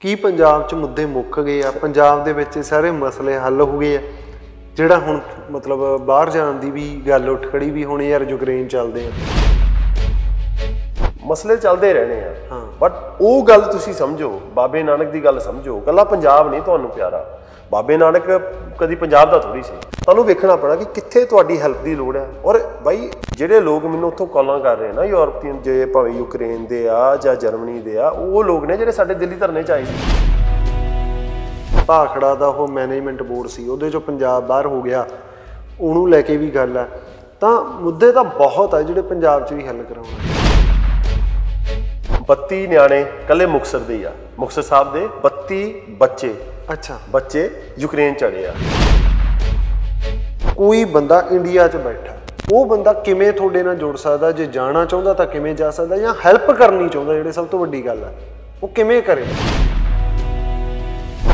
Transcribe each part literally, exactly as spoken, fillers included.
ਕੀ ਪੰਜਾਬ 'ਚ ਮੁੱਦੇ ਮੁੱਕ ਗਏ ਆ, ਪੰਜਾਬ ਦੇ ਵਿੱਚ ਸਾਰੇ ਮਸਲੇ ਹੱਲ ਹੋ ਗਏ ਆ? ਜਿਹੜਾ ਹੁਣ ਮਤਲਬ ਬਾਹਰ ਜਾਣ ਦੀ ਵੀ ਗੱਲ ਉੱਠ ਖੜੀ ਵੀ ਹੁਣ ਯਾਰ ਯੂਕਰੇਨ ਚੱਲਦੇ ਆ, ਮਸਲੇ ਚੱਲਦੇ ਰਹਿਣੇ ਆ। ਹਾਂ, ਬਟ ਉਹ ਗੱਲ ਤੁਸੀਂ ਸਮਝੋ, ਬਾਬੇ ਨਾਨਕ ਦੀ ਗੱਲ ਸਮਝੋ, ਇਕੱਲਾ ਪੰਜਾਬ ਨਹੀਂ ਤੁਹਾਨੂੰ ਪਿਆਰਾ। ਬਾਬੇ ਨਾਨਕ ਕਦੀ ਪੰਜਾਬ ਦਾ ਥੋੜ੍ਹੀ ਸੀ। ਤੁਹਾਨੂੰ ਵੇਖਣਾ ਪੈਣਾ ਕਿ ਕਿੱਥੇ ਤੁਹਾਡੀ ਹੈਲਪ ਦੀ ਲੋੜ ਹੈ। ਔਰ ਬਾਈ ਜਿਹੜੇ ਲੋਕ ਮੈਨੂੰ ਉੱਥੋਂ ਕਾਲਾਂ ਕਰ ਰਹੇ ਨਾ, ਯੂਰਪੀਅਨ ਜੇ ਭਾਵੇਂ ਯੂਕਰੇਨ ਦੇ ਆ ਜਾਂ ਜਰਮਨੀ ਦੇ ਆ, ਉਹ ਲੋਕ ਨੇ ਜਿਹੜੇ ਸਾਡੇ ਦਿੱਲੀ ਧਰਨੇ 'ਚ ਆਏ ਸੀ। ਭਾਖੜਾ ਦਾ ਉਹ ਮੈਨੇਜਮੈਂਟ ਬੋਰਡ ਸੀ, ਉਹਦੇ 'ਚੋਂ ਪੰਜਾਬ ਬਾਹਰ ਹੋ ਗਿਆ, ਉਹਨੂੰ ਲੈ ਕੇ ਵੀ ਗੱਲ ਆ। ਤਾਂ ਮੁੱਦੇ ਤਾਂ ਬਹੁਤ ਆ ਜਿਹੜੇ ਪੰਜਾਬ 'ਚ ਵੀ ਹੱਲ ਕਰਾਉਣੇ। ਬੱਤੀ ਨਿਆਣੇ ਇਕੱਲੇ ਮੁਕਤਸਰ ਦੇ ਆ, ਮੁਕਤਸਰ ਸਾਹਿਬ ਦੇ ਬੱਤੀ ਬੱਚੇ ਅੱਛਾ ਬੱਚੇ ਯੂਕਰੇਨ ਚੜੇ ਆ। ਕੋਈ ਬੰਦਾ ਇੰਡੀਆ 'ਚ ਬੈਠਾ, ਉਹ ਬੰਦਾ ਕਿਵੇਂ ਤੁਹਾਡੇ ਨਾਲ ਜੁੜ ਸਕਦਾ? ਜੇ ਜਾਣਾ ਚਾਹੁੰਦਾ ਤਾਂ ਕਿਵੇਂ ਜਾ ਸਕਦਾ, ਜਾਂ ਹੈਲਪ ਕਰਨੀ ਚਾਹੁੰਦਾ, ਜਿਹੜੇ ਸਭ ਤੋਂ ਵੱਡੀ ਗੱਲ ਹੈ, ਉਹ ਕਿਵੇਂ ਕਰੇ?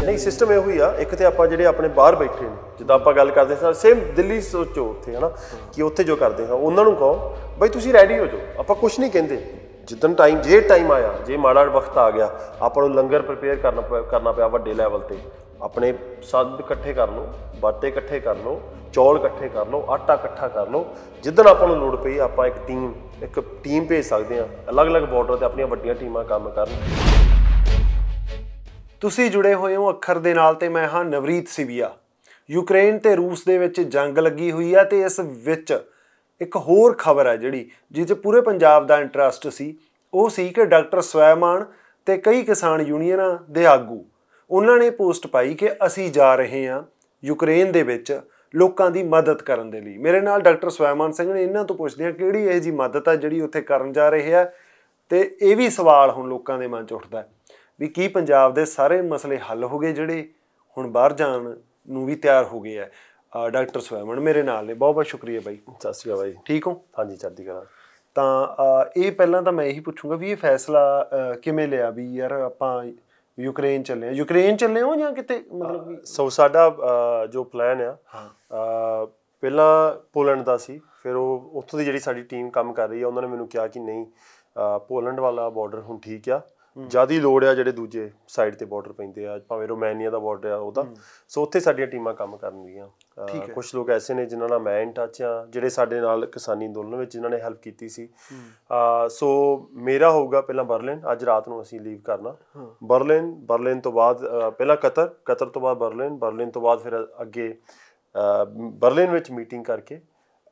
ਨਹੀਂ, ਸਿਸਟਮ ਇਹੋ ਹੀ ਆ। ਇੱਕ ਤਾਂ ਆਪਾਂ ਜਿਹੜੇ ਆਪਣੇ ਬਾਹਰ ਬੈਠੇ ਨੇ, ਜਿੱਦਾਂ ਆਪਾਂ ਗੱਲ ਕਰਦੇ ਸਾਂ, ਸੇਮ ਦਿੱਲੀ ਸੋਚੋ ਉੱਥੇ ਹੈ ਨਾ ਕਿ ਉੱਥੇ ਜੋ ਕਰਦੇ ਹਾਂ, ਉਹਨਾਂ ਨੂੰ ਕਹੋ ਬਈ ਤੁਸੀਂ ਰੈਡੀ ਹੋ ਜਾਓ, ਆਪਾਂ ਕੁਛ ਨਹੀਂ ਕਹਿੰਦੇ। ਜਿੱਦਣ ਟਾਈਮ ਜੇ ਟਾਈਮ ਆਇਆ, ਜੇ ਮਾੜਾ ਵਕਤ ਆ ਗਿਆ, ਆਪਾਂ ਨੂੰ ਲੰਗਰ ਪ੍ਰੀਪੇਅਰ ਕਰਨਾ ਕਰਨਾ ਪਿਆ ਵੱਡੇ ਲੈਵਲ 'ਤੇ। ਆਪਣੇ ਸੰਦ ਇਕੱਠੇ ਕਰ ਲਓ, ਬਾਟੇ ਇਕੱਠੇ ਕਰ ਲਓ, ਚੌਲ ਇਕੱਠੇ ਕਰ ਲਓ, ਆਟਾ ਇਕੱਠਾ ਕਰ ਲਓ। ਜਿੱਦਣ ਆਪਾਂ ਨੂੰ ਲੋੜ ਪਈ ਆਪਾਂ ਇੱਕ ਟੀਮ ਇੱਕ ਟੀਮ ਭੇਜ ਸਕਦੇ ਹਾਂ, ਅਲੱਗ-ਅਲੱਗ ਬਾਰਡਰ 'ਤੇ ਆਪਣੀਆਂ ਵੱਡੀਆਂ ਟੀਮਾਂ ਕੰਮ ਕਰਨ। ਤੁਸੀਂ ਜੁੜੇ ਹੋਏ ਹੋ ਅੱਖਰ ਦੇ ਨਾਲ ਤੇ ਮੈਂ ਹਾਂ ਨਵਰੀਤ ਸਿਵੀਆ। ਯੂਕਰੇਨ ਤੇ ਰੂਸ ਦੇ ਵਿੱਚ ਜੰਗ ਲੱਗੀ ਹੋਈ ਹੈ ਤੇ ਇਸ ਵਿੱਚ ਇੱਕ ਹੋਰ ਖਬਰ ਹੈ ਜਿਹੜੀ ਜਿਸ 'ਚ ਪੂਰੇ ਪੰਜਾਬ ਦਾ ਇੰਟਰਸਟ ਸੀ, ਉਹ ਸੀ ਕਿ ਡਾਕਟਰ ਸਵੈਮਾਨ ਤੇ ਕਈ ਕਿਸਾਨ ਯੂਨੀਅਨਾਂ ਦੇ ਆਗੂ, ਉਹਨਾਂ ਨੇ ਪੋਸਟ ਪਾਈ ਕਿ ਅਸੀਂ ਜਾ ਰਹੇ ਹਾਂ ਯੂਕਰੇਨ ਦੇ ਵਿੱਚ ਲੋਕਾਂ ਦੀ ਮਦਦ ਕਰਨ ਦੇ ਲਈ। ਮੇਰੇ ਨਾਲ ਡਾਕਟਰ ਸਵੈਮਾਨ ਸਿੰਘ ਨੇ, ਇਹਨਾਂ ਤੋਂ ਪੁੱਛਦੇ ਹਾਂ ਕਿਹੜੀ ਇਹੋ ਜਿਹੀ ਮਦਦ ਆ ਜਿਹੜੀ ਉੱਥੇ ਕਰਨ ਜਾ ਰਹੇ ਆ। ਤੇ ਇਹ ਵੀ ਸਵਾਲ ਹੁਣ ਲੋਕਾਂ ਦੇ ਮਨ 'ਚ ਉੱਠਦਾ ਵੀ ਕੀ ਪੰਜਾਬ ਦੇ ਸਾਰੇ ਮਸਲੇ ਹੱਲ ਹੋ ਗਏ ਜਿਹੜੇ ਹੁਣ ਬਾਹਰ ਜਾਣ ਨੂੰ ਵੀ ਤਿਆਰ ਹੋ ਗਏ ਆ? ਡਾਕਟਰ ਸਵੈਮਨ ਮੇਰੇ ਨਾਲ ਨੇ, ਬਹੁਤ ਬਹੁਤ ਸ਼ੁਕਰੀਆ ਬਾਈ। ਸਤਿ ਸ਼੍ਰੀ ਅਕਾਲ ਬਾਈ, ਠੀਕ ਹੋ? ਹਾਂਜੀ, ਚੜ੍ਹਦੀ ਕਲਾ। ਤਾਂ ਇਹ ਪਹਿਲਾਂ ਤਾਂ ਮੈਂ ਇਹੀ ਪੁੱਛੂੰਗਾ ਵੀ ਇਹ ਫੈਸਲਾ ਕਿਵੇਂ ਲਿਆ ਵੀ ਯਾਰ ਆਪਾਂ ਯੂਕਰੇਨ ਚੱਲੇ ਹਾਂ? ਯੂਕਰੇਨ ਚੱਲੇ ਹੋ ਜਾਂ ਕਿਤੇ ਮਤਲਬ? ਸੋ ਸਾਡਾ ਜੋ ਪਲਾਨ ਆ ਪਹਿਲਾਂ ਪੋਲੈਂਡ ਦਾ ਸੀ, ਫਿਰ ਉਹ ਉੱਥੋਂ ਦੀ ਜਿਹੜੀ ਸਾਡੀ ਟੀਮ ਕੰਮ ਕਰ ਰਹੀ ਆ ਉਹਨਾਂ ਨੇ ਮੈਨੂੰ ਕਿਹਾ ਕਿ ਨਹੀਂ, ਪੋਲੈਂਡ ਵਾਲਾ ਬਾਰਡਰ ਹੁਣ ਠੀਕ ਆ, ਜ਼ਿਆਦਾ ਲੋੜ ਆ ਜਿਹੜੇ ਦੂਜੇ ਸਾਈਡ ਤੇ ਬਾਰਡਰ ਪੈਂਦੇ ਆ, ਭਾਵੇਂ ਰੋਮਾਨੀਆ ਦਾ ਬਾਰਡਰ ਆ ਉਹਦਾ। ਸੋ ਉੱਥੇ ਸਾਡੀਆਂ ਟੀਮਾਂ ਕੰਮ ਕਰਨਗੀਆਂ। ਕੁਛ ਲੋਕ ਐਸੇ ਨੇ ਜਿਨ੍ਹਾਂ ਨਾਲ ਮੈਂ ਇਨ ਟੱਚ ਆ, ਜਿਹੜੇ ਸਾਡੇ ਨਾਲ ਕਿਸਾਨੀ ਅੰਦੋਲਨ ਵਿੱਚ ਜਿਨ੍ਹਾਂ ਨੇ ਹੈਲਪ ਕੀਤੀ ਸੀ। ਸੋ ਮੇਰਾ ਹੋਊਗਾ ਪਹਿਲਾਂ ਬਰਲਿਨ, ਅੱਜ ਰਾਤ ਨੂੰ ਅਸੀਂ ਲੀਵ ਕਰਨਾ ਬਰਲਿਨ, ਬਰਲਿਨ ਤੋਂ ਬਾਅਦ ਪਹਿਲਾਂ ਕਤਰ, ਕਤਰ ਤੋਂ ਬਾਅਦ ਬਰਲਿਨ, ਬਰਲਿਨ ਤੋਂ ਬਾਅਦ ਫਿਰ ਅੱਗੇ ਬਰਲਿਨ ਵਿੱਚ ਮੀਟਿੰਗ ਕਰਕੇ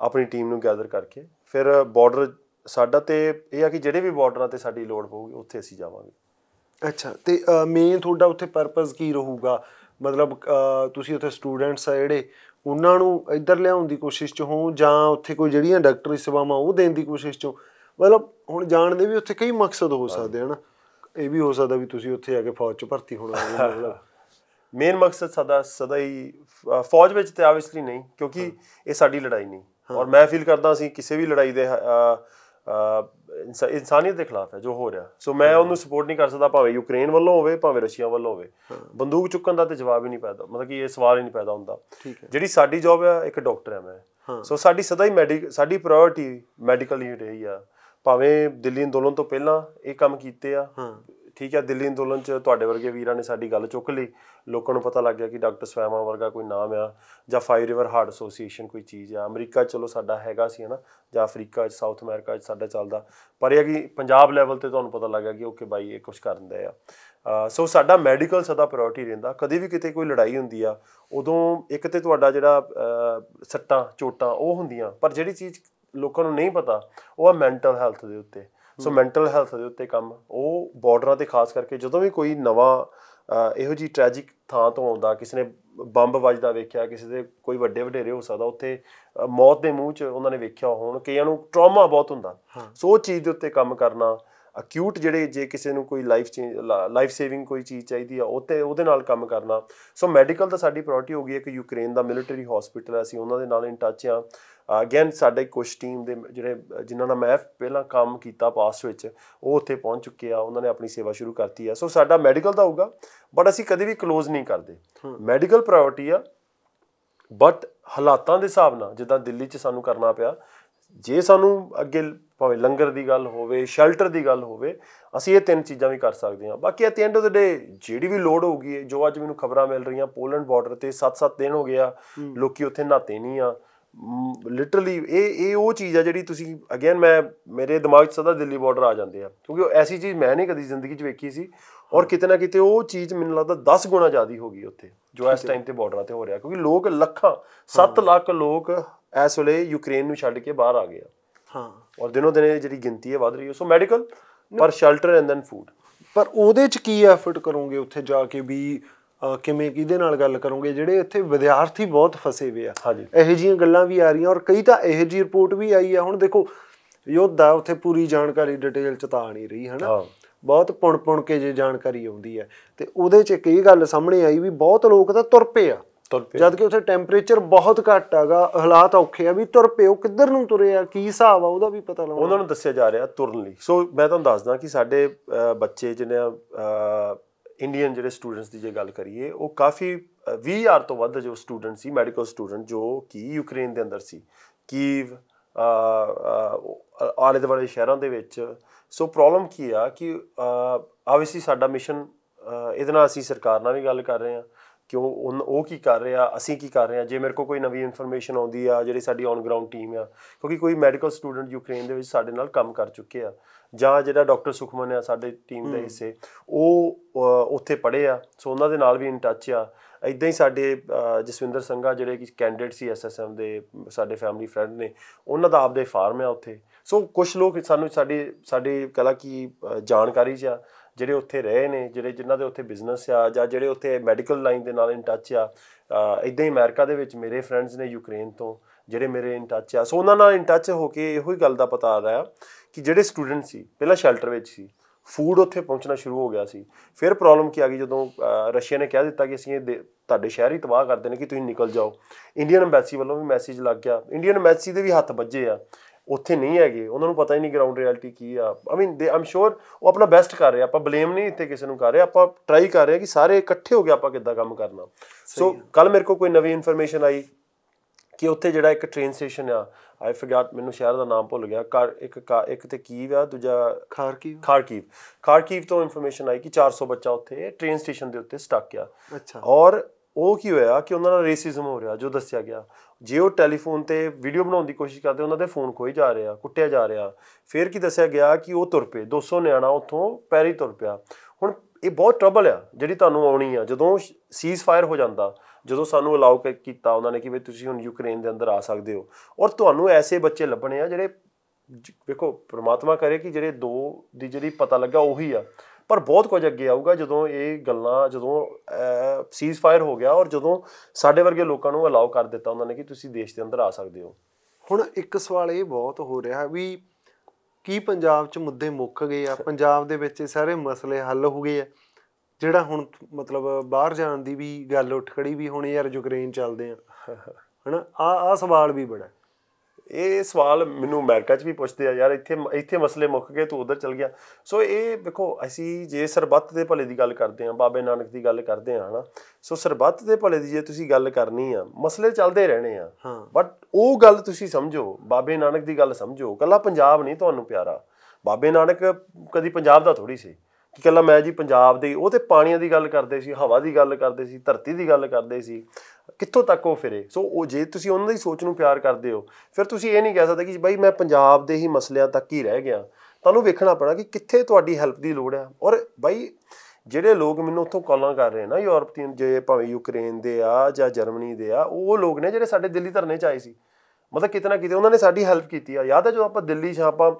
ਆਪਣੀ ਟੀਮ ਨੂੰ ਗੈਦਰ ਕਰਕੇ ਫਿਰ ਬਾਰਡਰ ਸਾਡਾ ਤੇ ਇਹ ਆ ਕਿ ਜਿਹੜੇ ਵੀ ਬਾਰਡਰਾਂ ਤੇ ਸਾਡੀ ਲੋੜ ਪਊਗੀ ਉੱਥੇ ਅਸੀਂ ਜਾਵਾਂਗੇ। ਅੱਛਾ, ਤੇ ਮੇਨ ਤੁਹਾਡਾ ਉੱਥੇ ਪਰਪਸ ਕੀ ਰਹੂਗਾ? ਮਤਲਬ ਤੁਸੀਂ ਉੱਥੇ ਸਟੂਡੈਂਟਸ ਆ ਜਿਹੜੇ, ਉਹਨਾਂ ਨੂੰ ਇੱਧਰ ਲਿਆਉਣ ਦੀ ਕੋਸ਼ਿਸ਼ 'ਚ ਹੋ, ਜਾਂ ਉੱਥੇ ਕੋਈ ਜਿਹੜੀਆਂ ਡਾਕਟਰੀ ਸੇਵਾਵਾਂ ਉਹ ਦੇਣ ਦੀ ਕੋਸ਼ਿਸ਼ 'ਚ ਹੋ? ਮਤਲਬ ਹੁਣ ਜਾਣ ਦੇ ਵੀ ਉੱਥੇ ਕਈ ਮਕਸਦ ਹੋ ਸਕਦੇ ਆ ਨਾ। ਇਹ ਵੀ ਹੋ ਸਕਦਾ ਵੀ ਤੁਸੀਂ ਉੱਥੇ ਆ ਕੇ ਫੌਜ 'ਚ ਭਰਤੀ ਹੋਣਾ। ਮੇਨ ਮਕਸਦ ਸਾਡਾ ਸਦਾ ਹੀ ਫੌਜ ਵਿੱਚ ਤਾਂ ਆਬਵੀਅਸਲੀ ਨਹੀਂ, ਕਿਉਂਕਿ ਇਹ ਸਾਡੀ ਲੜਾਈ ਨਹੀਂ, ਔਰ ਮੈਂ ਫੀਲ ਕਰਦਾ ਅਸੀਂ ਕਿਸੇ ਵੀ ਲੜਾਈ ਦੇ ਇਨਸਾਨੀਅਤ ਦੇ ਖਿਲਾਫ ਹੈ ਜੋ ਹੋ ਰਿਹਾ। ਸੋ ਮੈਂ ਉਹਨੂੰ ਸਪੋਰਟ ਨਹੀਂ ਕਰ ਸਕਦਾ, ਭਾਵੇਂ ਯੂਕਰੇਨ ਵੱਲੋਂ ਹੋਵੇ ਭਾਵੇਂ ਰਸ਼ੀਆ ਵੱਲੋਂ ਹੋਵੇ। ਬੰਦੂਕ ਚੁੱਕਣ ਦਾ ਤੇ ਜਵਾਬ ਹੀ ਨਹੀਂ ਪੈਦਾ, ਮਤਲਬ ਕਿ ਇਹ ਸਵਾਲ ਹੀ ਨਹੀਂ ਪੈਦਾ ਹੁੰਦਾ। ਜਿਹੜੀ ਸਾਡੀ ਜੌਬ ਹੈ, ਇੱਕ ਡਾਕਟਰ ਹਾਂ ਮੈਂ, ਸੋ ਸਾਡੀ ਸਦਾ ਹੀ ਮੈਡੀਕਲ, ਸਾਡੀ ਪ੍ਰਾਇਓਰਟੀ ਮੈਡੀਕਲ ਯੂਨਿਟ ਰਹੀ ਆ। ਭਾਵੇਂ ਦਿੱਲੀ ਅੰਦੋਲਨ ਤੋਂ ਪਹਿਲਾਂ ਇਹ ਕੰਮ ਕੀਤੇ ਆ, ਠੀਕ ਹੈ, ਦਿੱਲੀ ਅੰਦੋਲਨ 'ਚ ਤੁਹਾਡੇ ਵਰਗੇ ਵੀਰਾਂ ਨੇ ਸਾਡੀ ਗੱਲ ਚੁੱਕ ਲਈ, ਲੋਕਾਂ ਨੂੰ ਪਤਾ ਲੱਗ ਗਿਆ ਕਿ ਡਾਕਟਰ ਸਵੈਮਾਨ ਵਰਗਾ ਕੋਈ ਨਾਮ ਆ, ਜਾਂ ਫਾਇਰ ਯੂਅਰ ਹਾਰਟ ਐਸੋਸੀਏਸ਼ਨ ਕੋਈ ਚੀਜ਼ ਆ। ਅਮਰੀਕਾ ਚਲੋ ਸਾਡਾ ਹੈਗਾ ਸੀ ਹੈ ਨਾ, ਜਾਂ ਅਫਰੀਕਾ 'ਚ, ਸਾਊਥ ਅਮਰੀਕਾ 'ਚ ਸਾਡਾ ਚੱਲਦਾ, ਪਰ ਇਹ ਕਿ ਪੰਜਾਬ ਲੈਵਲ 'ਤੇ ਤੁਹਾਨੂੰ ਪਤਾ ਲੱਗ ਗਿਆ ਕਿ ਓਕੇ ਬਾਈ ਇਹ ਕੁਛ ਕਰਨ ਦੇ ਆ। ਸੋ ਸਾਡਾ ਮੈਡੀਕਲ ਸਦਾ ਪ੍ਰਾਇਓਰਟੀ ਰਹਿੰਦਾ। ਕਦੇ ਵੀ ਕਿਤੇ ਕੋਈ ਲੜਾਈ ਹੁੰਦੀ ਆ, ਉਦੋਂ ਇੱਕ ਤਾਂ ਤੁਹਾਡਾ ਜਿਹੜਾ ਸੱਟਾਂ ਚੋਟਾਂ ਉਹ ਹੁੰਦੀਆਂ, ਪਰ ਜਿਹੜੀ ਚੀਜ਼ ਲੋਕਾਂ ਨੂੰ ਨਹੀਂ ਪਤਾ ਉਹ ਆ ਮੈਂਟਲ ਹੈਲਥ ਦੇ ਉੱਤੇ। ਸੋ ਮੈਂਟਲ ਹੈਲਥ ਦੇ ਉੱਤੇ ਕੰਮ, ਉਹ ਬਾਰਡਰਾਂ 'ਤੇ ਖਾਸ ਕਰਕੇ ਜਦੋਂ ਵੀ ਕੋਈ ਨਵਾਂ ਇਹੋ ਜਿਹੀ ਟਰੈਜਿਕ ਥਾਂ ਤੋਂ ਆਉਂਦਾ, ਕਿਸੇ ਨੇ ਬੰਬ ਵੱਜਦਾ ਵੇਖਿਆ, ਕਿਸੇ ਦੇ ਕੋਈ ਵੱਡੇ ਵਡੇਰੇ ਹੋ ਸਕਦਾ ਉੱਥੇ ਮੌਤ ਦੇ ਮੂੰਹ 'ਚ ਉਹਨਾਂ ਨੇ ਵੇਖਿਆ ਹੋਣ, ਕਈਆਂ ਨੂੰ ਟਰੋਮਾ ਬਹੁਤ ਹੁੰਦਾ। ਸੋ ਉਹ ਚੀਜ਼ ਦੇ ਉੱਤੇ ਕੰਮ ਕਰਨਾ, ਅਕਿਊਟ ਜਿਹੜੇ ਜੇ ਕਿਸੇ ਨੂੰ ਕੋਈ ਲਾਈਫ ਚੇਂਜ ਲਾਈਫ ਸੇਵਿੰਗ ਕੋਈ ਚੀਜ਼ ਚਾਹੀਦੀ ਆ ਉਹ 'ਤੇ ਉਹਦੇ ਨਾਲ ਕੰਮ ਕਰਨਾ। ਸੋ ਮੈਡੀਕਲ ਤਾਂ ਸਾਡੀ ਪ੍ਰਾਇਓਰਟੀ ਹੋ ਗਈ ਹੈ ਕਿ ਯੂਕਰੇਨ ਦਾ ਮਿਲਟਰੀ ਹੋਸਪਿਟਲ ਹੈ, ਅਸੀਂ ਉਹਨਾਂ ਦੇ ਨਾਲ ਇਨ ਟੱਚ ਹਾਂ। ਅਗੇਨ ਸਾਡੇ ਕੁਛ ਟੀਮ ਦੇ ਜਿਹੜੇ ਜਿਨ੍ਹਾਂ ਨਾਲ ਮੈਂ ਪਹਿਲਾਂ ਕੰਮ ਕੀਤਾ ਪਾਸਟ ਵਿੱਚ, ਉਹ ਉੱਥੇ ਪਹੁੰਚ ਚੁੱਕੇ ਆ, ਉਹਨਾਂ ਨੇ ਆਪਣੀ ਸੇਵਾ ਸ਼ੁਰੂ ਕਰਤੀ ਆ। ਸੋ ਸਾਡਾ ਮੈਡੀਕਲ ਦਾ ਹੋਊਗਾ, ਬਟ ਅਸੀਂ ਕਦੇ ਵੀ ਕਲੋਜ਼ ਨਹੀਂ ਕਰਦੇ। ਮੈਡੀਕਲ ਪ੍ਰਾਇਓਰਟੀ ਆ, ਬਟ ਹਾਲਾਤਾਂ ਦੇ ਹਿਸਾਬ ਨਾਲ ਜਿੱਦਾਂ ਦਿੱਲੀ 'ਚ ਸਾਨੂੰ ਕਰਨਾ ਪਿਆ, जे सानू अगे भावें लंगर की गल होवे शेल्टर की गल होवे असीं ये तीन चीज़ां भी कर सकते हैं। बाकी at the end of the day जिहड़ी भी लोड़ होगी है जो अज मैनूं खबरां मिल रही पोलैंड बॉर्डर ते सत्त सत्त दिन हो गया लोकी उत्थे नहाते नहीं आ लिटरली ये ये वो चीज़ है जी। तुसी अगेन मैं मेरे दिमाग सदा दिल्ली बॉर्डर आ जाते हैं क्योंकि ऐसी चीज़ मैं नहीं कभी जिंदगी वेखी सी और किते ना किते वो चीज़ मैनूं लगदा दस गुणा ज़्यादा हो गई उत्थे जो इस टाइम ते बॉर्डर ते हो रहा क्योंकि लोग लखां सत्त लाख लोग इस वेले यूक्रेन नूं छड्ड के बाहर आ गए हाँ और दिनों दिन जी गिनती है वध रही है। सो मैडिकल पर शेल्टर एंड दैन फूड पर वो की एफर्ट करोगे उत्थे जाके भी ਕਿਵੇਂ ਕਿਹਦੇ ਨਾਲ ਗੱਲ ਕਰੋਗੇ ਜਿਹੜੇ ਇੱਥੇ ਵਿਦਿਆਰਥੀ ਬਹੁਤ ਫਸੇ ਹੋਏ ਆ ਇਹੋ ਜਿਹੀਆਂ ਗੱਲਾਂ ਵੀ ਆ ਰਹੀਆਂ ਔਰ ਕਈ ਤਾਂ ਇਹੋ ਜਿਹੀ ਰਿਪੋਰਟ ਵੀ ਆਈ ਆ। ਹੁਣ ਦੇਖੋ ਯੋਧਾ ਉੱਥੇ ਪੂਰੀ ਜਾਣਕਾਰੀ ਡਿਟੇਲ ਚ ਤਾਂ ਨਹੀਂ ਰਹੀ ਹੈ ਨਾ ਬਹੁਤ ਪੁਣ ਪੁਣ ਕੇ ਜੇ ਜਾਣਕਾਰੀ ਆਉਂਦੀ ਹੈ ਤੇ ਉਹਦੇ ਚ ਕਈ ਗੱਲ ਸਾਹਮਣੇ ਆਈ ਵੀ ਬਹੁਤ ਲੋਕ ਤਾਂ ਤੁਰ ਪਏ ਆ ਜਦ ਕਿ ਉੱਥੇ ਟੈਂਪਰੇਚਰ ਬਹੁਤ ਘੱਟ ਹੈਗਾ ਹਾਲਾਤ ਔਖੇ ਆ ਵੀ ਤੁਰ ਪਏ ਉਹ ਕਿੱਧਰ ਨੂੰ ਤੁਰੇ ਆ ਕੀ ਹਿਸਾਬ ਆ ਉਹਦਾ ਵੀ ਪਤਾ ਲਾਉਣਾ ਉਹਨਾਂ ਨੂੰ ਦੱਸਿਆ ਜਾ ਰਿਹਾ ਤੁਰਨ ਲਈ। ਸੋ ਮੈਂ ਤੁਹਾਨੂੰ ਦੱਸਦਾ ਕਿ ਸਾਡੇ ਬੱਚੇ ਜਿਹਨੇ इंडियन जो स्टूडेंट्स की जो गल करिए काफ़ी भी हज़ार तो वध जो स्टूडेंट सी मैडिकल स्टूडेंट जो कि यूक्रेन के अंदर सी कीव आले दुआले शहरों के विच। सो प्रॉब्लम की आ कि ऑबियसली साडा मिशन इहदे नाल असीं सरकार नाल भी गल कर रहे हैं क्यों उन वो की कर रहे असी की कर रहे हैं जे मेरे को कोई नवी इनफॉर्मेशन आती है जी साडी ऑन ग्राउंड टीम आ क्योंकि कोई मैडिकल स्टूडेंट यूक्रेन के साडे नाल काम कर चुके आ जां जिहड़ा डॉक्टर सुखमन आ साडे टीम दे हिस्से वो उत्थे पढ़े आ सो उन्हां दे नाल भी इन टच आ। इदां ही साडे जसविंदर संघा जिहड़े कि candidate C S S M दे साडे फैमिली फ्रेंड ने उन्हां दा आपदे फार्म आ उत्थे। सो कुछ लोग सानू साडी साडी कला की जानकारी च आ ਜਿਹੜੇ ਉੱਥੇ ਰਹੇ ਨੇ ਜਿਹੜੇ ਜਿਨ੍ਹਾਂ ਦੇ ਉੱਥੇ ਬਿਜ਼ਨਸ ਆ ਜਾਂ ਜਿਹੜੇ ਉੱਥੇ ਮੈਡੀਕਲ ਲਾਈਨ ਦੇ ਨਾਲ ਇਨ ਟੱਚ ਆ। ਇੱਦਾਂ ਹੀ ਅਮਰੀਕਾ ਦੇ ਵਿੱਚ ਮੇਰੇ ਫਰੈਂਡਸ ਨੇ ਯੂਕਰੇਨ ਤੋਂ ਜਿਹੜੇ ਮੇਰੇ ਇਨ ਟੱਚ ਆ। ਸੋ ਉਹਨਾਂ ਨਾਲ ਇਨ ਟੱਚ ਹੋ ਕੇ ਇਹੋ ਹੀ ਗੱਲ ਦਾ ਪਤਾ ਆ ਰਿਹਾ ਕਿ ਜਿਹੜੇ ਸਟੂਡੈਂਟ ਸੀ ਪਹਿਲਾਂ ਸ਼ੈਲਟਰ ਵਿੱਚ ਸੀ ਫੂਡ ਉੱਥੇ ਪਹੁੰਚਣਾ ਸ਼ੁਰੂ ਹੋ ਗਿਆ ਸੀ ਫਿਰ ਪ੍ਰੋਬਲਮ ਕੀ ਆ ਗਈ ਜਦੋਂ ਰਸ਼ੀਆ ਨੇ ਕਹਿ ਦਿੱਤਾ ਕਿ ਅਸੀਂ ਇਹ ਤੁਹਾਡੇ ਸ਼ਹਿਰ ਹੀ ਤਬਾਹ ਕਰਦੇ ਨੇ ਕਿ ਤੁਸੀਂ ਨਿਕਲ ਜਾਓ। ਇੰਡੀਅਨ ਅੰਬੈਸੀ ਵੱਲੋਂ ਵੀ ਮੈਸੇਜ ਲੱਗ ਗਿਆ ਇੰਡੀਅਨ ਅੰਬੈਸੀ ਦੇ ਵੀ ਹੱਥ ਵੱਜੇ ਆ ਉੱਥੇ ਨਹੀਂ ਹੈਗੇ ਉਹਨਾਂ ਨੂੰ ਪਤਾ ਹੀ ਨਹੀਂ ਗਰਾਊਂਡ ਰਿਐਲਿਟੀ ਕੀ ਆ। ਆਈ ਮੀਨ ਦੇ ਆਮ ਸ਼ੋਰ ਉਹ ਆਪਣਾ ਬੈਸਟ ਕਰ ਰਹੇ ਆਪਾਂ ਬਲੇਮ ਨਹੀਂ ਇੱਥੇ ਕਿਸੇ ਨੂੰ ਕਰ ਰਹੇ ਆਪਾਂ ਟਰਾਈ ਕਰ ਰਹੇ ਕਿ ਸਾਰੇ ਇਕੱਠੇ ਹੋ ਕੇ ਆਪਾਂ ਕਿੱਦਾਂ ਕੰਮ ਕਰਨਾ। ਸੋ ਕੱਲ੍ਹ ਮੇਰੇ ਕੋਲ ਕੋਈ ਨਵੀਂ ਇਨਫੋਰਮੇਸ਼ਨ ਆਈ ਕਿ ਉੱਥੇ ਜਿਹੜਾ ਇੱਕ ਟ੍ਰੇਨ ਸਟੇਸ਼ਨ ਆ ਆਈ ਫਰਗਾਟ ਮੈਨੂੰ ਸ਼ਹਿਰ ਦਾ ਨਾਮ ਭੁੱਲ ਗਿਆ ਕਾਰ ਇੱਕ ਕਾ ਇੱਕ ਤਾਂ ਕੀਵ ਆ ਦੂਜਾ ਖਾਰਕੀਵ ਖਾਰਕੀਵ ਖਾਰਕੀਵ ਤੋਂ ਇਨਫੋਰਮੇਸ਼ਨ ਆਈ ਕਿ ਚਾਰ ਸੌ ਬੱਚਾ ਉੱਥੇ ਟ੍ਰੇਨ ਸਟੇਸ਼ਨ ਦੇ ਉੱਤੇ ਸਟਕ ਆ। ਅੱਛਾ ਔਰ ਉਹ ਕੀ ਹੋਇਆ ਕਿ ਉਹਨਾਂ ਨਾਲ ਰੇਸਿਜ਼ਮ ਹੋ ਰਿਹਾ ਜੋ ਦੱਸਿਆ ਗਿਆ ਜੇ ਉਹ ਟੈਲੀਫੋਨ 'ਤੇ ਵੀਡੀਓ ਬਣਾਉਣ ਦੀ ਕੋਸ਼ਿਸ਼ ਕਰਦੇ ਉਹਨਾਂ ਦੇ ਫੋਨ ਖੋਹੇ ਜਾ ਰਿਹਾ ਕੁੱਟਿਆ ਜਾ ਰਿਹਾ। ਫਿਰ ਕੀ ਦੱਸਿਆ ਗਿਆ ਕਿ ਉਹ ਤੁਰ ਪਏ ਦੋ ਸੌ ਨਿਆਣਾ ਉੱਥੋਂ ਪੈਰੀ ਤੁਰ ਪਿਆ। ਹੁਣ ਇਹ ਬਹੁਤ ਟਰਬਲ ਆ ਜਿਹੜੀ ਤੁਹਾਨੂੰ ਆਉਣੀ ਆ ਜਦੋਂ ਸੀਜ਼ ਫਾਇਰ ਹੋ ਜਾਂਦਾ ਜਦੋਂ ਸਾਨੂੰ ਅਲਾਓ ਕੀਤਾ ਉਹਨਾਂ ਨੇ ਕਿ ਵੀ ਤੁਸੀਂ ਹੁਣ ਯੂਕਰੇਨ ਦੇ ਅੰਦਰ ਆ ਸਕਦੇ ਹੋ ਔਰ ਤੁਹਾਨੂੰ ਐਸੇ ਬੱਚੇ ਲੱਭਣੇ ਆ ਜਿਹੜੇ ਵੇਖੋ ਪਰਮਾਤਮਾ ਕਰੇ ਕਿ ਜਿਹੜੇ ਦੋ ਦੀ ਜਿਹੜੀ ਪਤਾ ਲੱਗਾ ਉਹੀ ਆ पर बहुत कुछ अगे आऊगा जदों ये गल्लां जदों सीज़ फायर हो गया और जदों साडे वर्गे लोगों को अलाउ कर दिता उन्होंने कि तुसीं देश के अंदर आ सकते हो। हुण एक सवाल ये बहुत हो रहा भी की पंजाब च मुद्दे मुक्क गए आ पंजाब दे विच सारे मसले हल हो गए आ जिहड़ा हुण मतलब बाहर जाण दी भी गल उठ खड़ी भी हुण यार यूक्रेन चलदे आ है ना आ आ सवाल भी बड़ा ਇਹ ਸਵਾਲ ਮੈਨੂੰ ਅਮਰੀਕਾ 'ਚ ਵੀ ਪੁੱਛਦੇ ਆ ਯਾਰ ਇੱਥੇ ਇੱਥੇ ਮਸਲੇ ਮੁੱਕ ਗਏ ਤੂੰ ਉੱਧਰ ਚਲ ਗਿਆ। ਸੋ ਇਹ ਵੇਖੋ ਅਸੀਂ ਜੇ ਸਰਬੱਤ ਦੇ ਭਲੇ ਦੀ ਗੱਲ ਕਰਦੇ ਹਾਂ ਬਾਬੇ ਨਾਨਕ ਦੀ ਗੱਲ ਕਰਦੇ ਹਾਂ ਹੈ ਨਾ। ਸੋ ਸਰਬੱਤ ਦੇ ਭਲੇ ਦੀ ਜੇ ਤੁਸੀਂ ਗੱਲ ਕਰਨੀ ਆ ਮਸਲੇ ਚੱਲਦੇ ਰਹਿਣੇ ਆ ਬਟ ਉਹ ਗੱਲ ਤੁਸੀਂ ਸਮਝੋ ਬਾਬੇ ਨਾਨਕ ਦੀ ਗੱਲ ਸਮਝੋ ਇਕੱਲਾ ਪੰਜਾਬ ਨਹੀਂ ਤੁਹਾਨੂੰ ਪਿਆਰਾ ਬਾਬੇ ਨਾਨਕ ਕਦੀ ਪੰਜਾਬ ਦਾ ਥੋੜ੍ਹੀ ਸੀ ਕਿ ਇਕੱਲਾ ਮੈਂ ਜੀ ਪੰਜਾਬ ਦੇ ਉਹ ਤਾਂ ਪਾਣੀਆਂ ਦੀ ਗੱਲ ਕਰਦੇ ਸੀ ਹਵਾ ਦੀ ਗੱਲ ਕਰਦੇ ਸੀ ਧਰਤੀ ਦੀ ਗੱਲ ਕਰਦੇ ਸੀ ਕਿੱਥੋਂ ਤੱਕ ਉਹ ਫਿਰੇ। ਸੋ ਉਹ ਜੇ ਤੁਸੀਂ ਉਹਨਾਂ ਦੀ ਸੋਚ ਨੂੰ ਪਿਆਰ ਕਰਦੇ ਹੋ ਫਿਰ ਤੁਸੀਂ ਇਹ ਨਹੀਂ ਕਹਿ ਸਕਦੇ ਕਿ ਬਾਈ ਮੈਂ ਪੰਜਾਬ ਦੇ ਹੀ ਮਸਲਿਆਂ ਤੱਕ ਹੀ ਰਹਿ ਗਿਆ। ਤੁਹਾਨੂੰ ਵੇਖਣਾ ਪੈਣਾ ਕਿ ਕਿੱਥੇ ਤੁਹਾਡੀ ਹੈਲਪ ਦੀ ਲੋੜ ਆ। ਔਰ ਬਾਈ ਜਿਹੜੇ ਲੋਕ ਮੈਨੂੰ ਉੱਥੋਂ ਕਾਲਾਂ ਕਰ ਰਹੇ ਨਾ ਯੂਰਪ ਦੀ ਜੇ ਭਾਵੇਂ ਯੂਕਰੇਨ ਦੇ ਆ ਜਾਂ ਜਰਮਨੀ ਦੇ ਆ ਉਹ ਲੋਕ ਨੇ ਜਿਹੜੇ ਸਾਡੇ ਦਿੱਲੀ ਧਰਨੇ 'ਚ ਆਏ ਸੀ ਮਤਲਬ ਕਿਤੇ ਨਾ ਕਿਤੇ ਉਹਨਾਂ ਨੇ ਸਾਡੀ ਹੈਲਪ ਕੀਤੀ ਆ। ਯਾਦ ਹੈ ਜਦੋਂ ਆਪਾਂ ਦਿੱਲੀ 'ਚ ਆਪਾਂ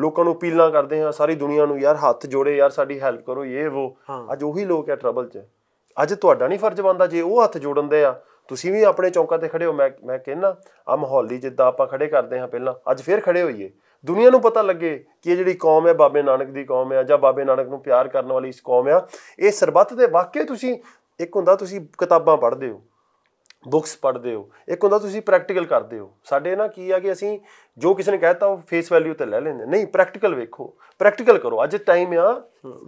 ਲੋਕਾਂ ਨੂੰ ਅਪੀਲਾਂ ਕਰਦੇ ਹਾਂ ਸਾਰੀ ਦੁਨੀਆ ਨੂੰ ਯਾਰ ਹੱਥ ਜੋੜੇ ਯਾਰ ਸਾਡੀ ਹੈਲਪ ਕਰੋ ਇਹ ਵੋ ਅੱਜ ਉਹੀ ਲੋਕ ਆ ਟਰਬਲ 'ਚ। ਅੱਜ ਤੁਹਾਡਾ ਨਹੀਂ ਫਰਜ਼ ਬਣਦਾ ਜੇ ਉਹ ਹੱਥ ਜੋੜਨ ਦੇ ਆ ਤੁਸੀਂ ਵੀ ਆਪਣੇ ਚੌਂਕਾਂ 'ਤੇ ਖੜ੍ਹੇ ਹੋ। ਮੈਂ ਮੈਂ ਕਹਿੰਦਾ ਆਹ ਮਾਹੌਲੀ ਜਿੱਦਾਂ ਆਪਾਂ ਖੜ੍ਹੇ ਕਰਦੇ ਹਾਂ ਪਹਿਲਾਂ ਅੱਜ ਫਿਰ ਖੜ੍ਹੇ ਹੋਈਏ ਦੁਨੀਆ ਨੂੰ ਪਤਾ ਲੱਗੇ ਕਿ ਇਹ ਜਿਹੜੀ ਕੌਮ ਹੈ ਬਾਬੇ ਨਾਨਕ ਦੀ ਕੌਮ ਹੈ ਜਾਂ ਬਾਬੇ ਨਾਨਕ ਨੂੰ ਪਿਆਰ ਕਰਨ ਵਾਲੀ ਇਸ ਕੌਮ ਆ ਇਹ ਸਰਬੱਤ ਦੇ। ਵਾਕਿਆ ਤੁਸੀਂ ਇੱਕ ਹੁੰਦਾ ਤੁਸੀਂ ਕਿਤਾਬਾਂ ਪੜ੍ਹਦੇ ਹੋ बुक्स पढ़ते हो, एक होंदा तुसीं प्रैक्टिकल करते हो। साडे ना की है कि असीं जो किसी ने कहता वो फेस वैल्यू तो लै लैंदे, नहीं प्रैक्टिकल वेखो, प्रैक्टिकल करो। अज टाइम आ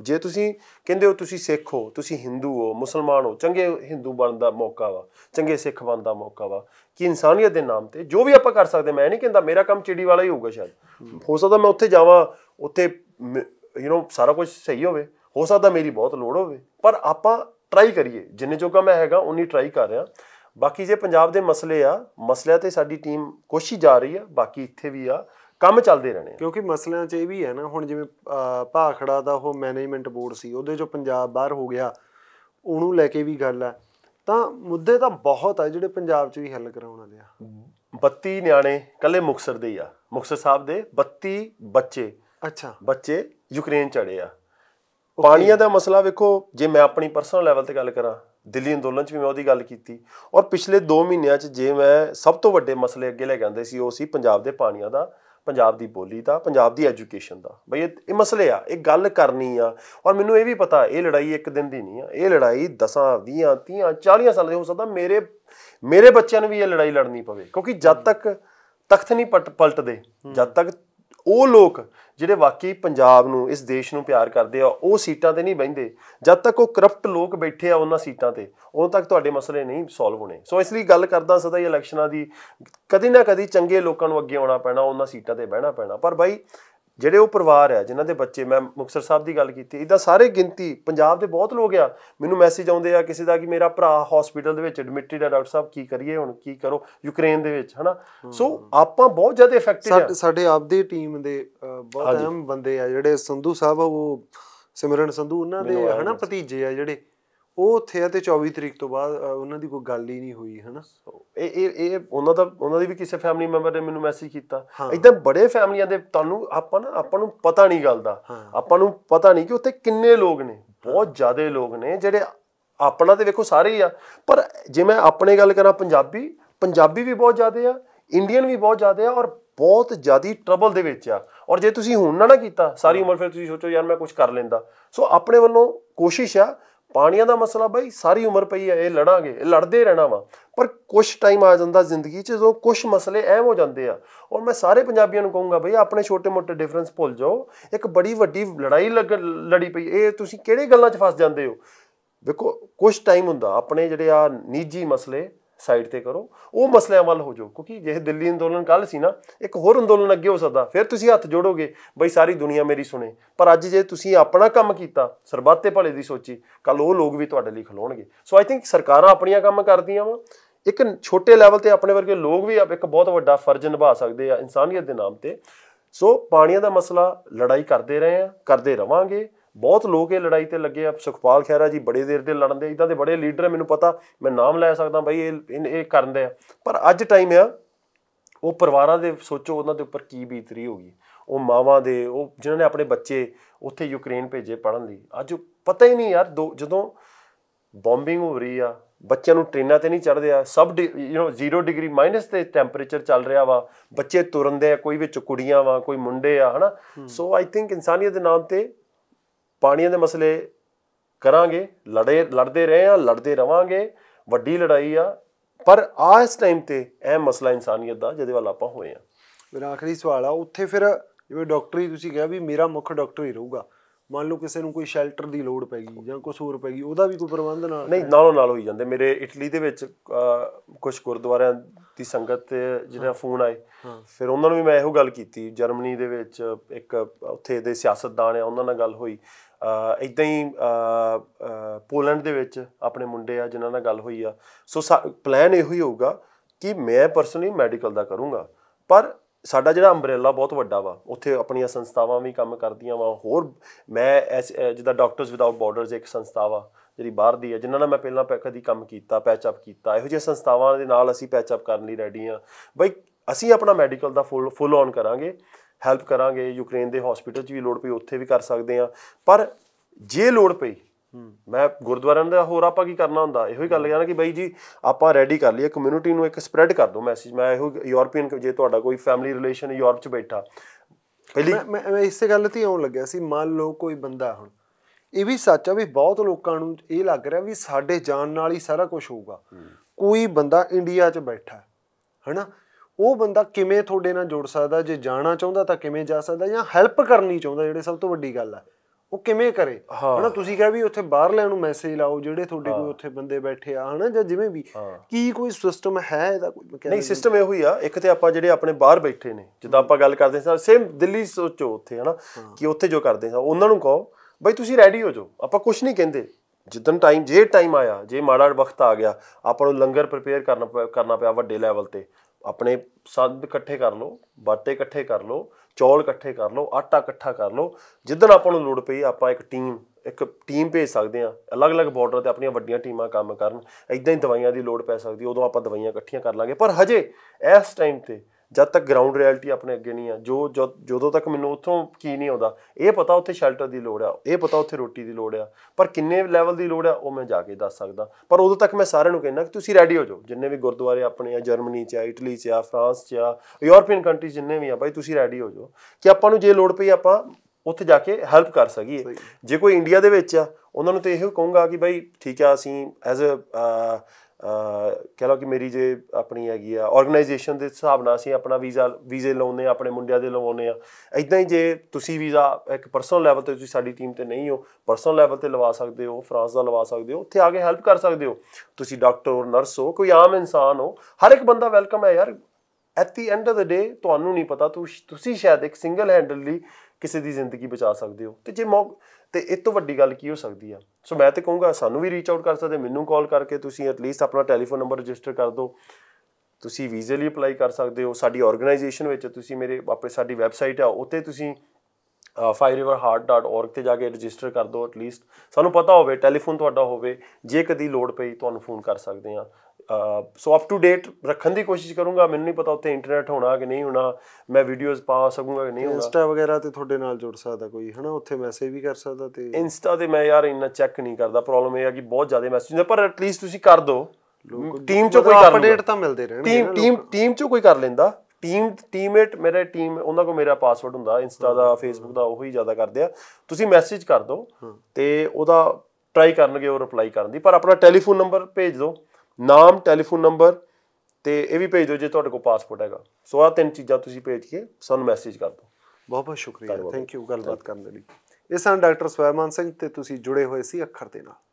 जे तुसीं कहंदे हो तुसीं सिख हो, तुसीं हिंदू हो, मुसलमान हो, चंगे हिंदू बन का मौका वा, चंगे सिख बन का मौका वा कि इंसानियत के नाम पर जो भी आप कर सकते। मैं नहीं कहता मेरा काम चिड़ी वाला ही होगा, शायद हो सकता मैं उत्थे जावां उत्थे यू नो सारा कुछ सही होवे, हो सकता मेरी बहुत लोड़ होवे, पर आपां ट्राई करिए, जिन्ने जोगा मैं हैगा उन्नी ट्राई कर रहा। बाकी जे पंजाब दे मसले आ, मसलियां ते साडी टीम कोशिश जा रही है, बाकी इत्थे भी आ ਕੰਮ ਚੱਲਦੇ ਰਹਿਣੇ। ਕਿਉਂਕਿ ਮਸਲਿਆਂ 'ਚ ਇਹ ਵੀ ਹੈ ਨਾ, ਹੁਣ ਜਿਵੇਂ ਭਾਖੜਾ ਦਾ ਉਹ ਮੈਨੇਜਮੈਂਟ ਬੋਰਡ ਸੀ, ਉਹਦੇ 'ਚੋਂ ਪੰਜਾਬ ਬਾਹਰ ਹੋ ਗਿਆ, ਉਹਨੂੰ ਲੈ ਕੇ ਵੀ ਗੱਲ ਆ। ਤਾਂ ਮੁੱਦੇ ਤਾਂ ਬਹੁਤ ਆ ਜਿਹੜੇ ਪੰਜਾਬ 'ਚ ਵੀ ਹੱਲ ਕਰਾਉਣ ਵਾਲੇ ਆ। ਬੱਤੀ ਨਿਆਣੇ ਇਕੱਲੇ ਮੁਕਤਸਰ ਦੇ ਹੀ ਆ, ਮੁਕਤਸਰ ਸਾਹਿਬ ਦੇ ਬੱਤੀ ਬੱਚੇ ਅੱਛਾ ਬੱਚੇ ਯੂਕਰੇਨ ਚੜੇ ਆ। ਪਾਣੀਆਂ ਦਾ ਮਸਲਾ ਵੇਖੋ, ਜੇ ਮੈਂ ਆਪਣੀ ਪਰਸਨਲ ਲੈਵਲ 'ਤੇ ਗੱਲ ਕਰਾਂ, दिल्ली अंदोलन भी मैं वो गल की और पिछले दो महीनों जे मैं सब तो वड्डे मसले अगे लैके आते सी उह सी पंजाब दे पाणियां दा, पंजाब दी बोली दा, पंजाब दी एजुकेशन दा। बई ये मसले आ, ये गल करनी आ। और मैनूं ये भी पता ये लड़ाई एक दिन दी नहीं आ, ये लड़ाई दसां बीह तीह चालीह साल हो सकता मेरे मेरे बच्चों भी ये लड़ाई लड़नी पवे, क्योंकि जद तक तख्त नहीं पट पलटते, जद तक ਉਹ ਲੋਕ ਜਿਹੜੇ ਵਾਕਈ ਪੰਜਾਬ ਨੂੰ ਇਸ ਦੇਸ਼ ਨੂੰ ਪਿਆਰ ਕਰਦੇ ਆ ਉਹ ਸੀਟਾਂ ਤੇ ਨਹੀਂ ਬਹਿੰਦੇ, ਜਦ ਤੱਕ ਉਹ ਕਰਪਟ ਲੋਕ ਬੈਠੇ ਆ ਉਹਨਾਂ ਸੀਟਾਂ ਤੇ, ਉਦੋਂ ਤੱਕ ਤੁਹਾਡੇ ਮਸਲੇ ਨਹੀਂ ਸੋਲਵ ਹੋਣੇ। ਸੋ ਇਸ ਲਈ ਗੱਲ ਕਰਦਾ ਸਦਾ ਹੀ ਇਲੈਕਸ਼ਨਾਂ ਦੀ, ਕਦੀ ਨਾ ਕਦੀ ਚੰਗੇ ਲੋਕਾਂ ਨੂੰ ਅੱਗੇ ਆਉਣਾ ਪੈਣਾ, ਉਹਨਾਂ ਸੀਟਾਂ ਤੇ ਬਹਿਣਾ ਪੈਣਾ। ਪਰ ਬਾਈ ਜਿਹੜੇ ਉਹ ਪਰਿਵਾਰ ਆ ਜਿਨ੍ਹਾਂ ਦੇ ਬੱਚੇ, ਮੈਂ ਮੁਕਤਸਰ ਸਾਹਿਬ ਦੀ ਗੱਲ ਕੀਤੀ, ਇੱਦਾਂ ਸਾਰੇ ਗਿਣਤੀ ਪੰਜਾਬ ਦੇ ਬਹੁਤ ਲੋਕ ਆ। ਮੈਨੂੰ ਮੈਸੇਜ ਆਉਂਦੇ ਆ ਕਿਸੇ ਦਾ ਕਿ ਮੇਰਾ ਭਰਾ ਹੋਸਪਿਟਲ ਦੇ ਵਿੱਚ ਐਡਮਿਟਡ ਆ, ਡਾਕਟਰ ਸਾਹਿਬ ਕੀ ਕਰੀਏ ਹੁਣ, ਕੀ ਕਰੋ ਯੂਕਰੇਨ ਦੇ ਵਿੱਚ, ਹੈ ਨਾ। ਸੋ ਆਪਾਂ ਬਹੁਤ ਜ਼ਿਆਦਾ ਇਫੈਕਟਿਡ ਆ। ਸਾਡੇ ਆਪਦੀ ਟੀਮ ਦੇ ਬਹੁਤ ਅਹਿਮ ਬੰਦੇ ਆ ਜਿਹੜੇ ਸੰਧੂ ਸਾਹਿਬ, ਉਹ ਸਿਮਰਨ ਸੰਧੂ ਉਹਨਾਂ ਦੇ ਹੈ ਨਾ ਭਤੀਜੇ ਆ ਜਿਹੜੇ, ਉਹ ਉੱਥੇ ਆ ਅਤੇ ਚੌਵੀ ਤਰੀਕ ਤੋਂ ਬਾਅਦ ਉਹਨਾਂ ਦੀ ਕੋਈ ਗੱਲ ਹੀ ਨਹੀਂ ਹੋਈ, ਹੈ ਨਾ। ਇਹ ਇਹ ਇਹ ਉਹਨਾਂ ਦਾ ਉਹਨਾਂ ਦੀ ਵੀ ਕਿਸੇ ਫੈਮਿਲੀ ਮੈਂਬਰ ਨੇ ਮੈਨੂੰ ਮੈਸੇਜ ਕੀਤਾ। ਇੱਦਾਂ ਬੜੇ ਫੈਮਲੀਆਂ ਦੇ ਤੁਹਾਨੂੰ ਆਪਾਂ ਨਾ ਆਪਾਂ ਨੂੰ ਪਤਾ ਨਹੀਂ ਗੱਲ ਦਾ, ਆਪਾਂ ਨੂੰ ਪਤਾ ਨਹੀਂ ਕਿ ਉੱਥੇ ਕਿੰਨੇ ਲੋਕ ਨੇ, ਬਹੁਤ ਜ਼ਿਆਦਾ ਲੋਕ ਨੇ ਜਿਹੜੇ ਆਪਣਾ ਤਾਂ ਵੇਖੋ ਸਾਰੇ ਹੀ ਆ, ਪਰ ਜੇ ਮੈਂ ਆਪਣੇ ਗੱਲ ਕਰਾਂ ਪੰਜਾਬੀ ਪੰਜਾਬੀ ਵੀ ਬਹੁਤ ਜ਼ਿਆਦਾ ਆ, ਇੰਡੀਅਨ ਵੀ ਬਹੁਤ ਜ਼ਿਆਦਾ ਆ, ਔਰ बहुत ज़्यादा ट्रबल दे विच आ। और जे तुसीं हुण ना ना कीता सारी उम्र फिर तुसीं सोचो यार मैं कुछ कर लैंदा। सो अपने वल्लों कोशिश आ, पाणियां दा मसला बई सारी उम्र पई है, ये लड़ांगे, ये लड़दे रहना वा, पर कुछ टाइम आ जांदा जिंदगी च जो कुछ मसले अहम हो जाते हैं। और मैं सारे पंजाबियों नूं कहूँगा बई अपने छोटे मोटे डिफरेंस भुल जाओ, एक बड़ी वड्डी लड़ाई लग लड़ी पई, ये तुसीं किहड़े गल्लां च फस जांदे हो। देखो कुछ टाइम हुंदा अपने जिहड़े आ निजी मसले ਸਾਈਡ 'ਤੇ ਕਰੋ, ਉਹ ਮਸਲਿਆਂ ਵੱਲ ਹੋ ਜਾਓ, ਕਿਉਂਕਿ ਜੇ ਦਿੱਲੀ ਅੰਦੋਲਨ ਕੱਲ੍ਹ ਸੀ ਨਾ, ਇੱਕ ਹੋਰ ਅੰਦੋਲਨ ਅੱਗੇ ਹੋ ਸਕਦਾ, ਫਿਰ ਤੁਸੀਂ ਹੱਥ ਜੋੜੋਗੇ ਬਈ ਸਾਰੀ ਦੁਨੀਆ ਮੇਰੀ ਸੁਣੇ। ਪਰ ਅੱਜ ਜੇ ਤੁਸੀਂ ਆਪਣਾ ਕੰਮ ਕੀਤਾ, ਸਰਬੱਤ ਦੇ ਭਲੇ ਦੀ ਸੋਚੀ, ਕੱਲ੍ਹ ਉਹ ਲੋਕ ਵੀ ਤੁਹਾਡੇ ਲਈ ਖਲੋਣਗੇ। ਸੋ ਆਈ ਥਿੰਕ ਸਰਕਾਰਾਂ ਆਪਣੀਆਂ ਕੰਮ ਕਰਦੀਆਂ ਵਾ, ਇੱਕ ਛੋਟੇ ਲੈਵਲ 'ਤੇ ਆਪਣੇ ਵਰਗੇ ਲੋਕ ਵੀ ਇੱਕ ਬਹੁਤ ਵੱਡਾ ਫਰਜ਼ ਨਿਭਾ ਸਕਦੇ ਆ ਇਨਸਾਨੀਅਤ ਦੇ ਨਾਮ 'ਤੇ। ਸੋ ਪਾਣੀਆਂ ਦਾ ਮਸਲਾ ਲੜਾਈ ਕਰਦੇ ਰਹੇ ਆ, ਕਰਦੇ ਰਵਾਂਗੇ। बहुत लोग ये लड़ाई ते लगे आ, सुखपाल खैरा जी बड़े देर दे लड़न दे, इदां दे बड़े लीडर मैनूं पता, मैं नाम लै सकदा बई ये करन दे। पर अज टाइम आ वो परिवारां दे सोचो उन्हां दे उपर की बीतरी होगी, वो मावां दे वो जिन्हां ने अपने बच्चे उत्थे यूक्रेन भेजे पढ़न लई, अज पता ही नहीं यार दो जदों बॉम्बिंग हो रही आ, ਬੱਚਿਆਂ ਨੂੰ ਟ੍ਰੇਨਾਂ 'ਤੇ ਨਹੀਂ ਚੜ੍ਹਦੇ ਆ, ਸਭ ਡਿ you know zero degree minus 'ਤੇ ਟੈਂਪਰੇਚਰ ਚੱਲ ਰਿਹਾ ਵਾ, ਬੱਚੇ ਤੁਰਨ ਦੇ ਆ, ਕੋਈ ਵਿੱਚ ਕੁੜੀਆਂ ਵਾ, ਕੋਈ ਮੁੰਡੇ ਆ, ਹੈ ਨਾ। ਸੋ ਆਈ ਥਿੰਕ ਇਨਸਾਨੀਅਤ ਦੇ ਨਾਮ 'ਤੇ ਪਾਣੀਆਂ ਦੇ ਮਸਲੇ ਕਰਾਂਗੇ, ਲੜੇ ਲੜਦੇ ਰਹੇ ਹਾਂ, ਲੜਦੇ ਰਵਾਂਗੇ, ਵੱਡੀ ਲੜਾਈ ਆ, ਪਰ ਆਹ ਇਸ ਟਾਈਮ 'ਤੇ ਇਹ ਮਸਲਾ ਇਨਸਾਨੀਅਤ ਦਾ ਜਿਹਦੇ ਵੱਲ ਆਪਾਂ ਹੋਏ ਹਾਂ। ਮੇਰਾ ਆਖਰੀ ਸਵਾਲ ਆ, ਉੱਥੇ ਫਿਰ ਜਿਵੇਂ ਡਾਕਟਰੀ ਤੁਸੀਂ ਕਿਹਾ ਵੀ ਮੇਰਾ ਮੁੱਖ ਡਾਕਟਰ ਹੀ ਰਹੂਗਾ, ਮੰਨ ਲਓ ਕਿਸੇ ਨੂੰ ਕੋਈ ਸ਼ੈਲਟਰ ਦੀ ਲੋੜ ਪੈ ਗਈ ਜਾਂ ਕੁਛ ਹੋਰ ਪੈ ਗਈ, ਉਹਦਾ ਵੀ ਕੋਈ ਪ੍ਰਬੰਧ ਨਾਲ ਨਹੀਂ ਨਾਲੋਂ ਨਾਲ ਹੋਈ ਜਾਂਦੇ। ਮੇਰੇ ਇਟਲੀ ਦੇ ਵਿੱਚ ਕੁਛ ਗੁਰਦੁਆਰਿਆਂ ਦੀ ਸੰਗਤ ਜਿਹੜਾ ਫੋਨ ਆਏ, ਫਿਰ ਉਹਨਾਂ ਨੂੰ ਵੀ ਮੈਂ ਇਹੋ ਗੱਲ ਕੀਤੀ। ਜਰਮਨੀ ਦੇ ਵਿੱਚ ਇੱਕ ਉੱਥੇ ਦੇ ਸਿਆਸਤਦਾਨ ਆ, ਉਹਨਾਂ ਨਾਲ ਗੱਲ ਹੋਈ। ਇੱਦਾਂ ਹੀ ਪੋਲੈਂਡ ਦੇ ਵਿੱਚ ਆਪਣੇ ਮੁੰਡੇ ਆ ਜਿਨ੍ਹਾਂ ਨਾਲ ਗੱਲ ਹੋਈ ਆ। ਸੋ ਪਲੈਨ ਇਹੋ ਹੀ ਹੋਊਗਾ ਕਿ ਮੈਂ ਪਰਸਨਲੀ ਮੈਡੀਕਲ ਦਾ ਕਰੂੰਗਾ, ਪਰ ਸਾਡਾ ਜਿਹੜਾ ਅੰਬਰੇਲਾ ਬਹੁਤ ਵੱਡਾ ਵਾ, ਉੱਥੇ ਆਪਣੀਆਂ ਸੰਸਥਾਵਾਂ ਵੀ ਕੰਮ ਕਰਦੀਆਂ ਵਾ। ਹੋਰ ਮੈਂ ਐਸ ਜਿੱਦਾਂ ਡਾਕਟਰਸ ਵਿਦਆਊਟ ਬਾਰਡਰਸ ਇੱਕ ਸੰਸਥਾ ਵਾ ਜਿਹੜੀ ਬਾਹਰ ਦੀ ਹੈ, ਜਿਨ੍ਹਾਂ ਨਾਲ ਮੈਂ ਪਹਿਲਾਂ ਕਦੀ ਕੰਮ ਕੀਤਾ, ਪੈਚਅਪ ਕੀਤਾ। ਇਹੋ ਜਿਹੀਆਂ ਸੰਸਥਾਵਾਂ ਦੇ ਨਾਲ ਅਸੀਂ ਪੈਚਅਪ ਕਰਨ ਲਈ ਰੈਡੀ ਹਾਂ। ਬਈ ਅਸੀਂ ਆਪਣਾ ਮੈਡੀਕਲ ਦਾ ਫੁੱਲ ਫੁੱਲ ਔਨ ਕਰਾਂਗੇ, ਹੈਲਪ ਕਰਾਂਗੇ। ਯੂਕਰੇਨ ਦੇ ਹੋਸਪਿਟਲ 'ਚ ਵੀ ਲੋੜ ਪਈ ਉੱਥੇ ਵੀ ਕਰ ਸਕਦੇ ਹਾਂ, ਪਰ ਜੇ ਲੋੜ ਪਈ ਮੈਂ ਗੁਰਦੁਆਰਿਆਂ ਦਾ ਹੋਰ ਆਪਾਂ ਕੀ ਕਰਨਾ ਹੁੰਦਾ। ਇਹੋ ਹੀ ਗੱਲ ਹੈ ਨਾ ਕਿ ਬਾਈ ਜੀ ਆਪਾਂ ਰੈਡੀ ਕਰ ਲਈਏ ਕਮਿਊਨਿਟੀ ਨੂੰ, ਇੱਕ ਸਪਰੈਡ ਕਰ ਦਿਉ ਮੈਸੇਜ। ਮੈਂ ਇਹੋ ਯੂਰਪੀਅਨ ਜੇ ਤੁਹਾਡਾ ਕੋਈ ਫੈਮਿਲੀ ਰਿਲੇਸ਼ਨ ਯੂਰਪ 'ਚ ਬੈਠਾ, ਪਹਿਲੀ ਮੈਂ ਮੈਂ ਇਸੇ ਗੱਲ 'ਤੇ ਆਉਣ ਲੱਗਿਆ ਸੀ। ਮੰਨ ਲਓ ਕੋਈ ਬੰਦਾ, ਹੁਣ ਇਹ ਵੀ ਸੱਚ ਆ ਵੀ ਬਹੁਤ ਲੋਕਾਂ ਨੂੰ ਇਹ ਲੱਗ ਰਿਹਾ ਵੀ ਸਾਡੇ ਜਾਣ ਨਾਲ ਹੀ ਸਾਰਾ ਕੁਛ ਹੋਊਗਾ, कोई बंदा इंडिया च बैठा है ना, वो बंदा किमें थोड़े ना जुड़ सकता, जो जाना चाहता तो किमें जा सकता, या हैल्प करनी चाहता, जो सब तो वड्डी गल है वो किमें करे है ना। तुसीं कहा भी उत्थे बाहरलिआं नूं मैसेज लाओ जिहड़े थोड़े कोई उत्थे बंदे बैठे आ है ना, जां जिवें भी की कोई सिस्टम है इहदा कोई मैकेनिज्म नहीं। सिस्टम इहो ही आ, इक ते आपां जिहड़े अपने बाहर बैठे ने, जिद्दां आपां गल करदे सां सेम दिल्ली सोचो उत्थे है ना कि उत्थे जो करदे सां उहनां नूं कहो बई तुसीं रैडी हो जाओ, आपां कुछ नहीं कहिंदे, जिद्दन टाइम जे टाइम आया जे माड़ा वक्त आ गया आपां नूं लंगर प्रिपेयर करना करना पिया वड्डे लैवल ते, अपने संद इकट्ठे कर लो, बाटे इकट्ठे कर लो, चौल इकट्ठे कर लो, आटा इकट्ठा कर लो, जिद्दन आपां नूं लोड़ पई आपां इक टीम एक टीम भेज सकते हैं, अलग अलग बॉर्डर ते अपनियां वड्डियां टीमां काम करन। इदां ही दवाइयां दी लोड़ पै सकदी, उदों आपां दवाइयां इकट्ठियां कर लांगे, पर हजे इस टाइम ते जद तक ग्राउंड रियलिटी अपने अगे नहीं आ, जो जद जदों तक मैनूं उत्थों की नहीं आउंदा, इह पता उत्थे शैल्टर दी लोड़ आ, इह पता उत्थे रोटी दी लोड़ आ, पर किन्ने लैवल दी लोड़ आ ओह मैं जाके दस सकदा। पर उदों तक मैं सारिआं नूं कहना कि तुसीं रैडी हो जाओ, जिन्ने भी गुरुद्वारे अपने आ जर्मनी च आ, इटली च आ, फ्रांस च आ, यूरोपीयन कंट्रीज जिन्ने भी आ, भाई तुसीं रैडी हो जाओ कि आपां नूं जे लोड़ पई आपां उत्थे जाके हैल्प कर सकीए। जे कोई इंडिया दे विच आ उहनां नूं ते इहो कहूँगा कि भाई ठीक आ, असीं एज अ कह लो कि मेरी जो अपनी हैगी आ ऑर्गेनाइजेशन के हिसाब नाल असीं अपना वीज़ा वीज़े लाउने आ, अपने मुंडियां दे लवाउने आ। इदां ही जे तुसीं वीज़ा एक परसनल लैवल ते तुसीं साडी टीम ते नहीं हो, परसनल लैवल ते लवा सकदे हो, फ्रांस दा लवा सकदे हो, उत्थे आके हैल्प कर सकदे हो। तुसीं डॉक्टर हो, नर्स हो, कोई आम इंसान हो, हर एक बंदा वैलकम है यार। At the end of the day तुहानूं नहीं पता तुसीं शायद एक सिंगल हैंडली किसी की जिंदगी बचा सकते हो, तो जे मौक तो इस तो वड्डी गल की हो सकती है। सो मैं तो कहूँगा सानू भी रीच आउट कर सकते, मैनू कॉल करके तुसीं एटलीस्ट अपना टैलीफोन नंबर रजिस्टर कर दो, तुसीं वीज़े लिए अप्लाई कर सकते हो। साडी ऑर्गेनाइजेशन विच तुसीं मेरे अपनी साडी वैबसाइट है उत्ते तुसीं fire your heart dot O R G ते जाके रजिस्टर कर दो, एटलीस्ट सानू पता होवे टैलीफोन तुहाडा होवे, जे कदी लोड़ पई तुहानूं फोन कर सकते हैं। सो अप टू डेट रखने की कोशिश करूँगा, मैनू नहीं पता उत्ते इंटरनेट होना कि नहीं होना, मैं वीडियोज़ पा सकूँगा कि नहीं होना। इंस्टा वगैरह तो थोड़े नाल जुड़ सकता कोई है ना, उत्थे मैसेज भी कर सकता। तो इंस्टा तो मैं यार इन्ना चैक नहीं करता, प्रॉब्लम यह है कि बहुत ज़्यादा मैसेज होंगे, पर एटलीस्ट तुसीं कर दो। टीम चो कोई अपडेट तो मिलते रहे, टीम चो कोई कर लेंदा, टीम टीममेट मेरे टीम उन्होंने को मेरा पासवर्ड होंदा इंस्टा का फेसबुक का, वही ज़्यादा करते हैं। तुसीं मैसेज कर दो तो वह ट्राई करनगे और रिप्लाई करन दी, पर अपना टैलीफोन नंबर भेज दो, नाम, टैलीफोन नंबर तो यह भी भेज दो जे तुहाडे कोल पासपोर्ट हैगा। सो आ तीन चीज़ां तुसीं भेज के सानूं मैसेज कर दो। बहुत बहुत शुक्रिया, थैंक यू गलबात करन दे लई। इस डॉक्टर स्वैमान सिंह ते तुसीं जुड़े हुए सी अखर दे नाल।